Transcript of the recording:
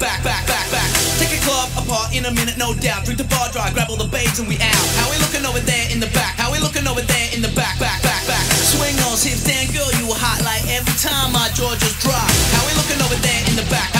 back. Take a club apart in a minute, no doubt. Drink the bar dry, grab all the babes and we out. How we looking over there in the back? How we looking over there in the back. Swing on hips, damn girl, you were hot like every time my jaw just dropped. How we looking over there in the back?